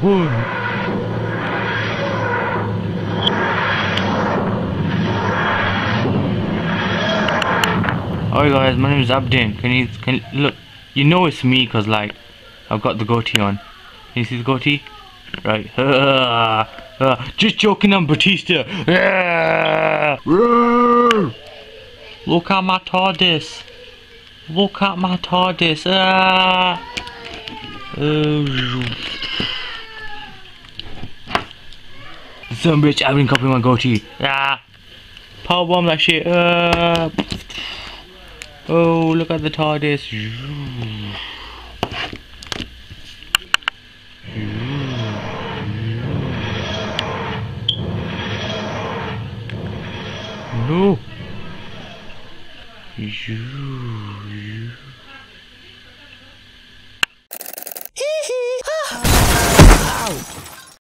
One. Hi guys, my name is Abdin. Can you look? You know it's me because like I've got the goatee on. Can you see the goatee? Right. Just joking, I'm Batista. Look at my TARDIS. Look at my TARDIS. Some bitch Abdin copy my goatee. Power bomb that shit. Oh, look at the TARDIS. No. Ow.